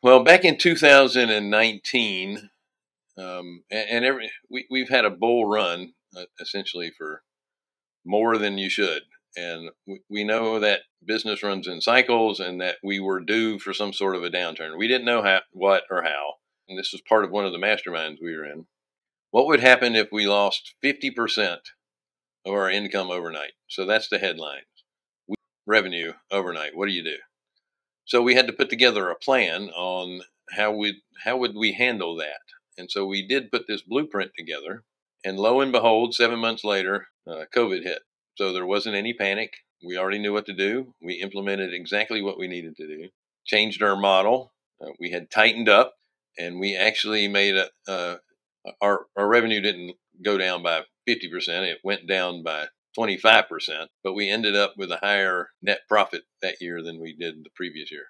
Well, back in 2019, we've had a bull run essentially for more than you should. And we know that business runs in cycles and that we were due for some sort of a downturn. We didn't know how, what or how. And this was part of one of the masterminds we were in. What would happen if we lost 50% of our income overnight? So that's the headline. Revenue overnight. What do you do? So we had to put together a plan on how would we handle that. And so we did put this blueprint together. And lo and behold, 7 months later, COVID hit. So there wasn't any panic. We already knew what to do. We implemented exactly what we needed to do. Changed our model. We had tightened up, and we actually made our revenue didn't go down by 50%. It went down by 25%, but we ended up with a higher net profit that year than we did the previous year.